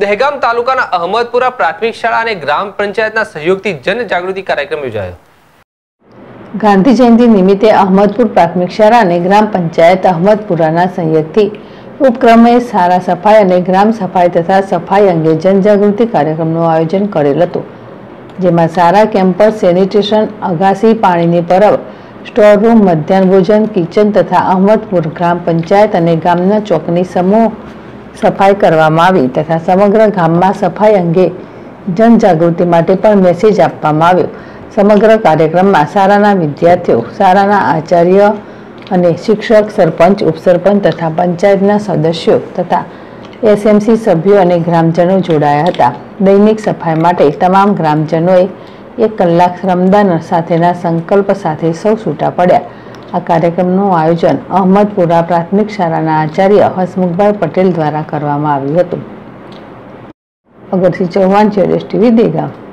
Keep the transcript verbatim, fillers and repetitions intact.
દહેગામ તાલુકાના અહમદપુરા પ્રાથમિક શાળા અને ગ્રામ પંચાયતના સહયોગથી જન જાગૃતિ કાર્યક્રમ યોજાયો। गांधी जयंती निमित्ते अहमदपुर प्राथमिक शाला और ग्राम पंचायत अहमदपुरा संयोगथी उपक्रमे सारा सफाई और ग्राम सफाई तथा सफाई अंगे जनजागृति कार्यक्रम आयोजन करेल हतुं, जेमां सारा कैम्पस सेनिटेशन अगासी पानी परब स्टोर रूम मध्यान्ह भोजन किचन तथा अहमदपुर ग्राम पंचायत और गामना चौकनी समूह सफाई करवामां आवी तथा समग्र गाम में सफाई अंगे जनजागृति माटे पण मेसेज आपवामां आव्यो। समग्र कार्यक्रम में साराना विद्यार्थी साराना आचार्य अने शिक्षक सरपंच उपसरपंच तथा पंचायतना सदस्यों तथा एसएमसी सभ्यों अने ग्रामजनों जोड़ाया हता। दैनिक सफाई माटे तमाम ग्रामजनोए एक कलाक श्रमदान साथेना संकल्प साथे सौ छूटा पड्या। आ कार्यक्रमनु आयोजन अहमदपुरा प्राथमिक शालाना आचार्य हसमुखभाई पटेल द्वारा करवामां आव्युं हतुं। Agarsingh Chauhan, JDS TV, Degam.